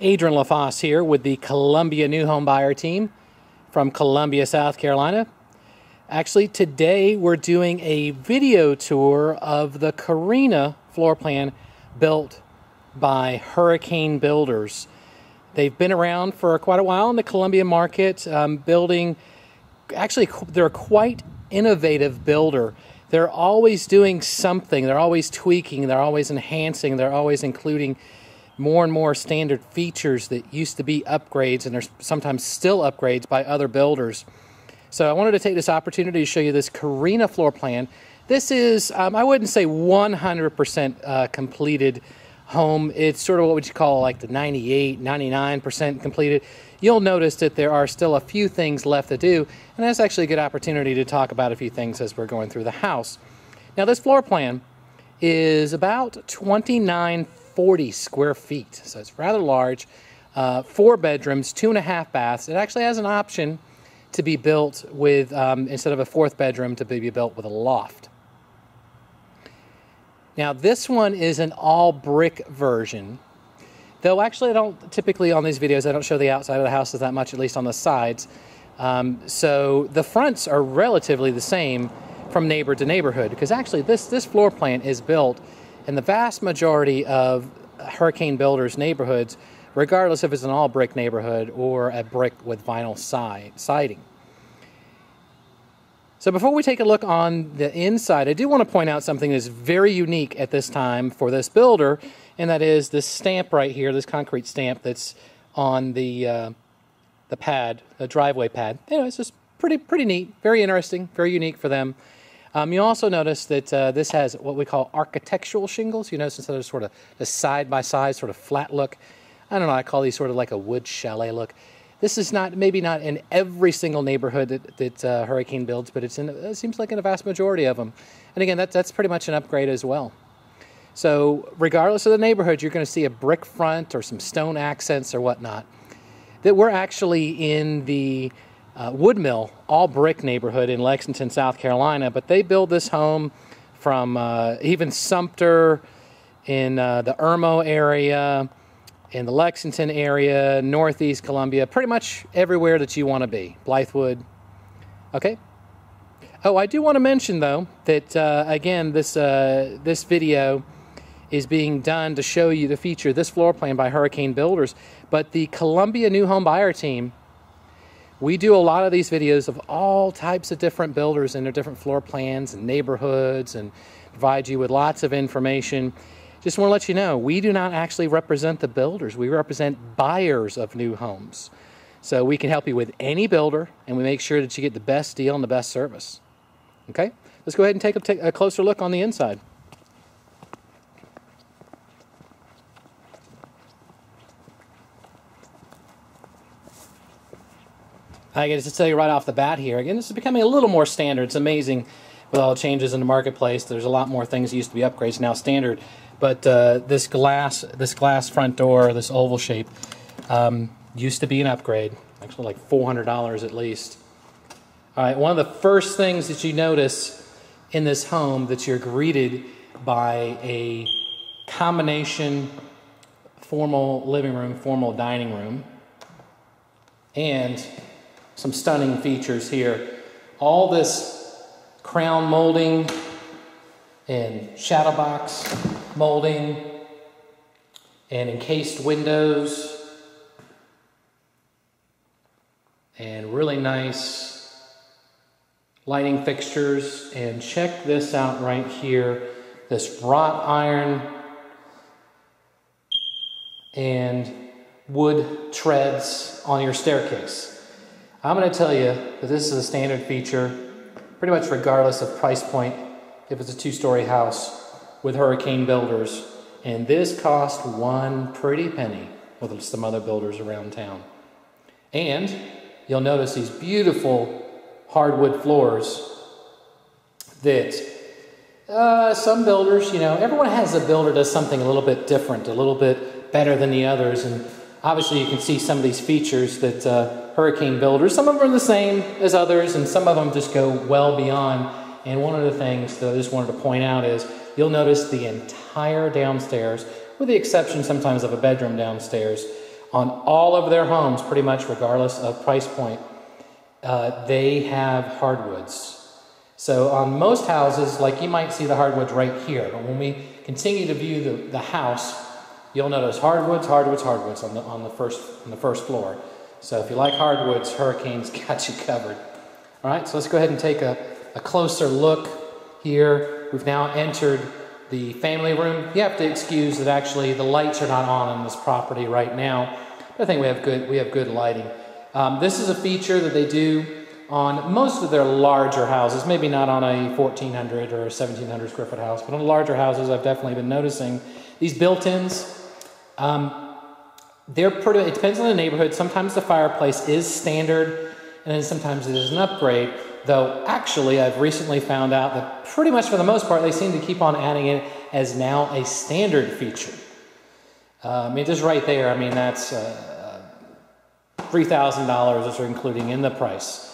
Adrian LaFosse here with the Columbia New Home Buyer Team from Columbia, South Carolina. Actually, today we're doing a video tour of the Carina floor plan built by Hurricane Builders. They've been around for quite a while in the Columbia market, building. Actually, they're quite innovative builder. They're always doing something. They're always tweaking. They're always enhancing. They're always including more and more standard features that used to be upgrades and are sometimes still upgrades by other builders. So I wanted to take this opportunity to show you this Carina floor plan. This is, I wouldn't say 100% completed home. It's sort of what would you call like the 98, 99% completed. You'll notice that there are still a few things left to do, and that's actually a good opportunity to talk about a few things as we're going through the house. Now this floor plan is about 2940 square feet, so it's rather large. 4 bedrooms, 2.5 baths. It actually has an option to be built with, instead of a 4th bedroom, to be built with a loft. Now this one is an all brick version, though actually I don't typically on these videos, I don't show the outside of the houses that much, at least on the sides. So the fronts are relatively the same from neighbor to neighborhood, because actually this floor plan is built in the vast majority of Hurricane Builders neighborhoods, regardless if it's an all brick neighborhood or a brick with vinyl siding. So before we take a look on the inside, I do want to point out something that's very unique at this time for this builder, and that is this stamp right here, this concrete stamp that's on the pad, the driveway pad. Anyway, it's just pretty neat, very interesting, very unique for them. You also notice that this has what we call architectural shingles. You notice instead of sort of the side-by-side sort of flat look, I don't know, I call these sort of like a wood chalet look. This is not, maybe not in every single neighborhood that Hurricane builds, but it's in, it seems like in a vast majority of them. And again, that's pretty much an upgrade as well. So regardless of the neighborhood, you're going to see a brick front or some stone accents or whatnot. That we're actually in the Woodmill all brick neighborhood in Lexington, South Carolina, but they build this home from even Sumter in the Irmo area, in the Lexington area, Northeast Columbia, pretty much everywhere that you want to be. Blythewood, okay? Oh, I do want to mention, though, that, again, this video is being done to show you the feature, this floor plan by Hurricane Builders, but the Columbia New Home Buyer Team, we do a lot of these videos of all types of different builders and their different floor plans and neighborhoods, and provide you with lots of information. Just want to let you know, we do not actually represent the builders. We represent buyers of new homes. So we can help you with any builder, and we make sure that you get the best deal and the best service. Okay? Let's go ahead and take a closer look on the inside. I guess to tell you right off the bat here, again, this is becoming a little more standard. It's amazing with all the changes in the marketplace. There's a lot more things that used to be upgrades, now standard. But this glass front door, this oval shape, used to be an upgrade. Actually, like $400 at least. All right, one of the first things that you notice in this home that you're greeted by a combination formal living room, formal dining room, and some stunning features here. All this crown molding and shadow box molding and encased windows and really nice lighting fixtures. And check this out right here, this wrought iron and wood treads on your staircase. I'm going to tell you that this is a standard feature pretty much regardless of price point if it's a 2-story house with Hurricane Builders, and this cost one pretty penny with some other builders around town. And you'll notice these beautiful hardwood floors that some builders, you know, everyone has a builder does something a little bit different, a little bit better than the others, and obviously you can see some of these features that Hurricane Builders, some of them are the same as others, and some of them just go well beyond. And one of the things that I just wanted to point out is you'll notice the entire downstairs, with the exception sometimes of a bedroom downstairs, on all of their homes, pretty much regardless of price point, they have hardwoods. So on most houses, like you might see the hardwoods right here, but when we continue to view the house, you'll notice hardwoods, hardwoods, hardwoods on the first floor. So if you like hardwoods, Hurricane's got you covered. All right, so let's go ahead and take a closer look here. We've now entered the family room. You have to excuse that actually the lights are not on this property right now. But I think we have good lighting. This is a feature that they do on most of their larger houses, maybe not on a 1,400 or 1,700 square foot house, but on larger houses I've definitely been noticing these built-ins. It depends on the neighborhood. Sometimes the fireplace is standard, and then sometimes it is an upgrade. Though actually, I've recently found out that pretty much for the most part, they seem to keep on adding it as now a standard feature. I mean, just right there. I mean, that's $3,000 that they're including in the price.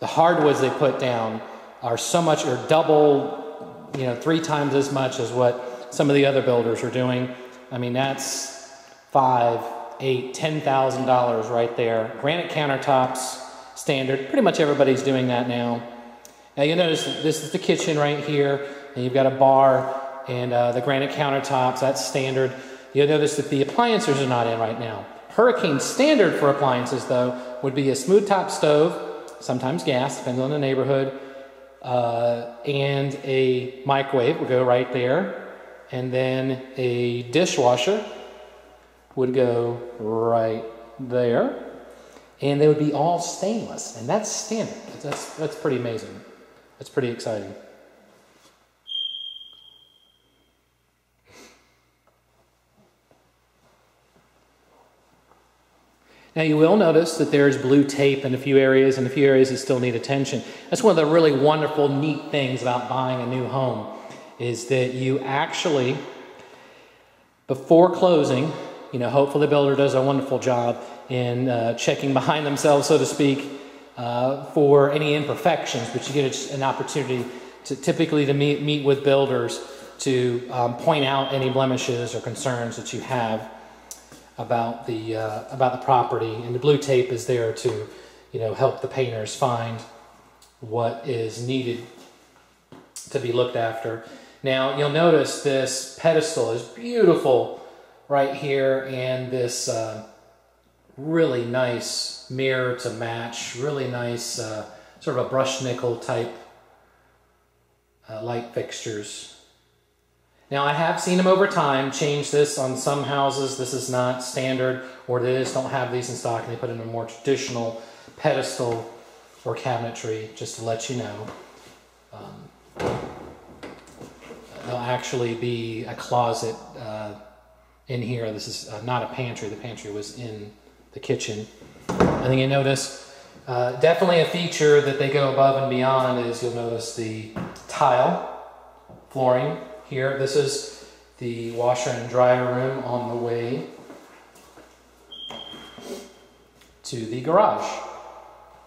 The hardwoods they put down are so much, or double, you know, 3 times as much as what some of the other builders are doing. I mean, that's $5,000, $8,000, $10,000 right there. Granite countertops, standard. Pretty much everybody's doing that now. Now you notice this is the kitchen right here, and you've got a bar and the granite countertops. That's standard. You'll notice that the appliances are not in right now. Hurricane standard for appliances though would be a smooth top stove, sometimes gas, depends on the neighborhood, and a microwave would go right there. And then a dishwasher would go right there. And they would be all stainless, and that's standard. That's pretty amazing. That's pretty exciting. Now you will notice that there's blue tape in a few areas, and a few areas that still need attention. That's one of the really wonderful, neat things about buying a new home, is that you actually, before closing, you know, hopefully the builder does a wonderful job in checking behind themselves, so to speak, for any imperfections, but you get an opportunity to typically meet with builders to point out any blemishes or concerns that you have about the property, and the blue tape is there to, you know, help the painters find what is needed to be looked after. Now you'll notice this pedestal is beautiful right here, and this really nice mirror to match, really nice sort of a brush nickel type light fixtures. Now I have seen them over time change this on some houses. This is not standard, or they just don't have these in stock and they put in a more traditional pedestal or cabinetry, just to let you know. There'll actually be a closet in here. This is not a pantry. The pantry was in the kitchen. I think you notice definitely a feature that they go above and beyond is you'll notice the tile flooring here. This is the washer and dryer room on the way to the garage.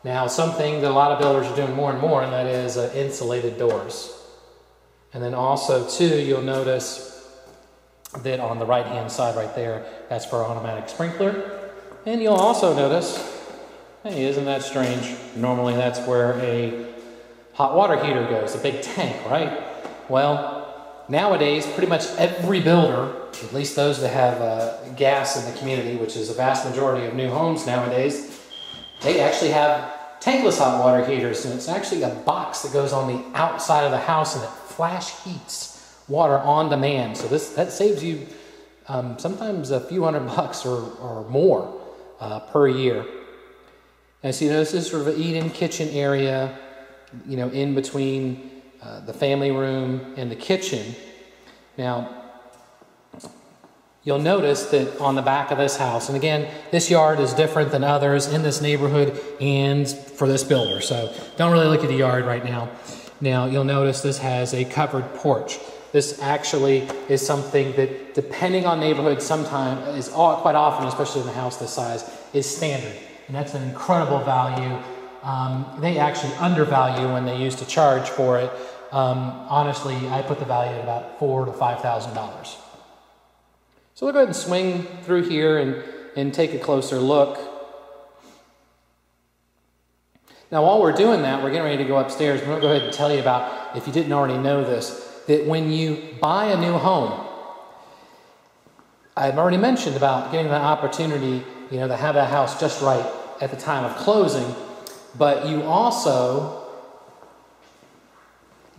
Now something that a lot of builders are doing more and more, and that is insulated doors. And then also too, you'll notice that on the right hand side right there, that's for our automatic sprinkler. And you'll also notice, hey, isn't that strange? Normally that's where a hot water heater goes, a big tank, right? Well, nowadays, pretty much every builder, at least those that have gas in the community, which is the vast majority of new homes nowadays, they actually have tankless hot water heaters, and it's actually a box that goes on the outside of the house, and it flash heats water on demand. So that saves you sometimes a few $100 or more. Per year. And so you notice this is sort of an eat-in kitchen area, you know, in between the family room and the kitchen. Now, you'll notice that on the back of this house, and again, this yard is different than others in this neighborhood and for this builder, so don't really look at the yard right now. Now, you'll notice this has a covered porch. This actually is something that, depending on neighborhood, sometimes is quite often, especially in a house this size, is standard, and that's an incredible value. They actually undervalue when they used to charge for it. Honestly, I put the value at about $4,000 to $5,000. So we'll go ahead and swing through here and, and take a closer look. Now, while we're doing that, we're getting ready to go upstairs. We're going to go ahead and tell you about, if you didn't already know this, that when you buy a new home, I've already mentioned about getting the opportunity, you know, to have that house just right at the time of closing, but you also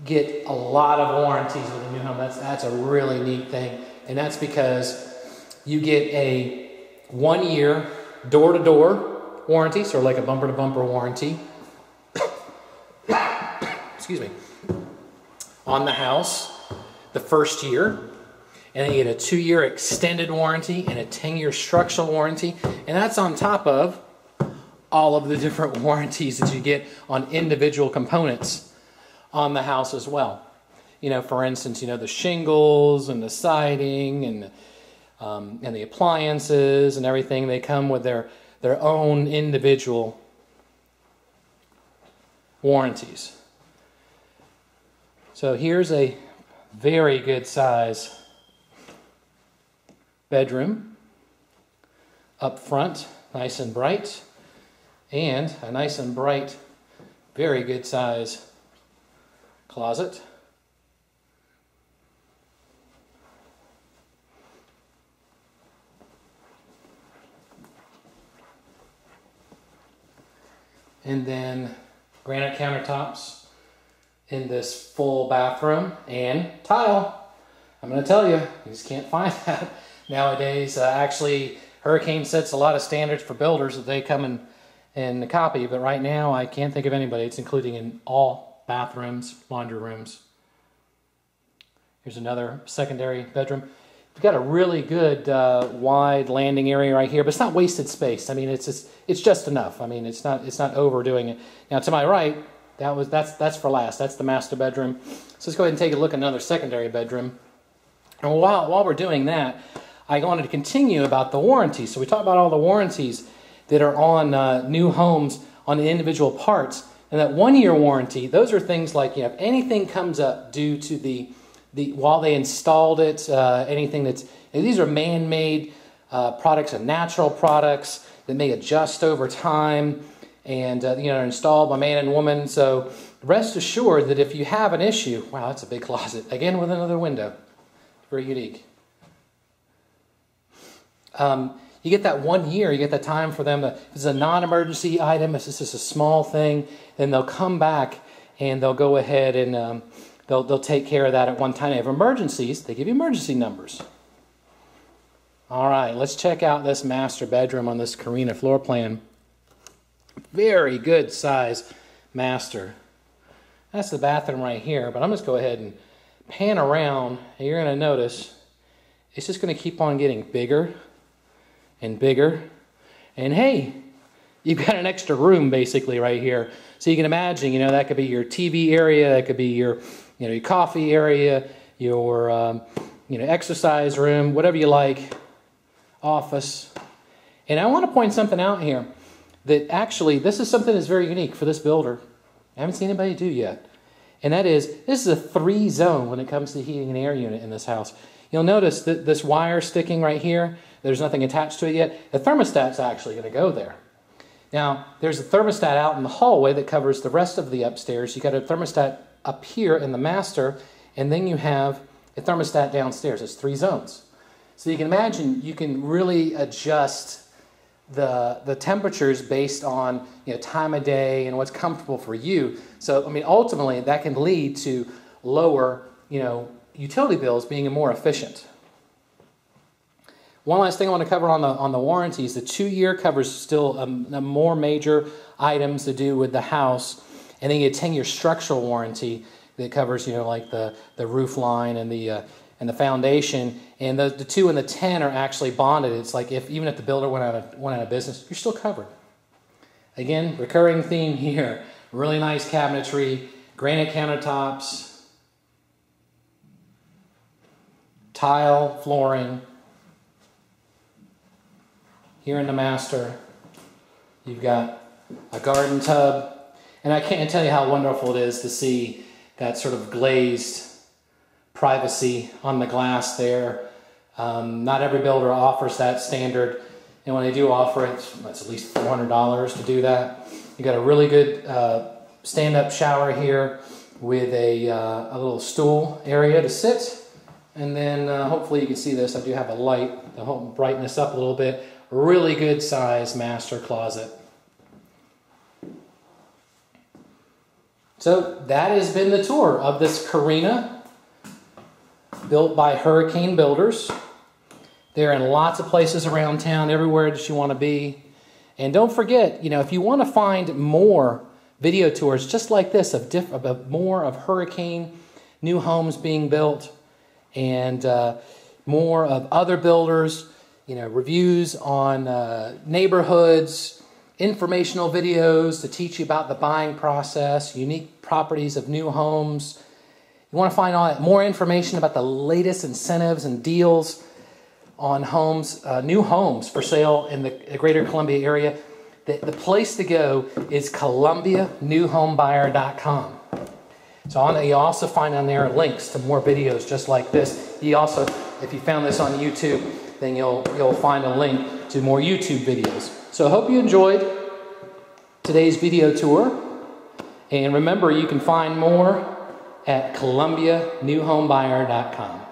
get a lot of warranties with a new home. That's a really neat thing, and that's because you get a 1-year door-to-door warranty, sort of like a bumper-to-bumper warranty. Excuse me. On the house, the first year, and then you get a 2-year extended warranty and a 10-year structural warranty, and that's on top of all of the different warranties that you get on individual components on the house as well. You know, for instance, you know, the shingles and the siding and the appliances and everything, they come with their own individual warranties. So here's a very good size bedroom up front, nice and bright, and a nice and bright, very good size closet. And then granite countertops in this full bathroom and tile. I'm going to tell you, you just can't find that nowadays. Actually, Hurricane sets a lot of standards for builders that they come and copy, but right now I can't think of anybody. It's including in all bathrooms, laundry rooms. Here's another secondary bedroom. We've got a really good wide landing area right here, but it's not wasted space. I mean, it's just enough. I mean, it's not overdoing it. Now to my right, that's for last. That's the master bedroom. So let's go ahead and take a look at another secondary bedroom. And while we're doing that, I wanted to continue about the warranties. So we talked about all the warranties that are on new homes on the individual parts, and that 1-year warranty. Those are things like, you know, if anything comes up due to the while they installed it, anything that's, these are man-made products and natural products that may adjust over time, and you know, are installed by man and woman. So rest assured that if you have an issue, wow, that's a big closet again with another window, very unique. You get that 1 year, you get that time for them to, if it's a non-emergency item, if it's just a small thing, then they'll come back and they'll go ahead and they'll take care of that at one time. They have emergencies, they give you emergency numbers. All right, let's check out this master bedroom on this Carina floor plan. Very good size master. That's the bathroom right here, but I'm just going to go ahead and pan around, and you're going to notice it's just going to keep on getting bigger and bigger, and hey, you've got an extra room basically right here. So you can imagine, you know, that could be your TV area, that could be your, you know, your coffee area, your you know, exercise room, whatever you like, office. And I want to point something out here that actually this is something that's very unique for this builder. I haven't seen anybody do yet, and that is, this is a 3-zone when it comes to heating and air unit in this house. You'll notice that this wire sticking right here, there's nothing attached to it yet. The thermostat's actually going to go there. Now, there's a thermostat out in the hallway that covers the rest of the upstairs. You got a thermostat up here in the master, and then you have a thermostat downstairs. It's 3 zones. So you can imagine you can really adjust the temperatures based on, you know, time of day and what's comfortable for you. So, I mean, ultimately, that can lead to lower, you know, utility bills, being more efficient. One last thing I want to cover on the warranties. The 2-year covers still more major items to do with the house, and then you get a 10-year structural warranty that covers, you know, like the roof line and the foundation. And the 2 and the 10 are actually bonded. It's like even if the builder went out of business, you're still covered. Again, recurring theme here. Really nice cabinetry, granite countertops, tile flooring. Here in the master, you've got a garden tub, and I can't tell you how wonderful it is to see that sort of glazed privacy on the glass there. Not every builder offers that standard, And when they do offer it, it's at least $400 to do that. You got a really good stand-up shower here with a little stool area to sit. And then hopefully you can see this. I do have a light to help brighten this up a little bit. Really good size master closet. So that has been the tour of this Carina, built by Hurricane Builders. They're in lots of places around town, everywhere that you want to be. And don't forget, you know, if you want to find more video tours just like this of more of Hurricane new homes being built and more of other builders, you know, reviews on neighborhoods, informational videos to teach you about the buying process, unique properties of new homes. You want to find all that, more information about the latest incentives and deals on homes, new homes for sale in the greater Columbia area. The place to go is ColumbiaNewHomeBuyer.com. So you also find on there links to more videos just like this. You also, if you found this on YouTube, then you'll find a link to more YouTube videos. So I hope you enjoyed today's video tour. And remember, you can find more at ColumbiaNewHomeBuyer.com.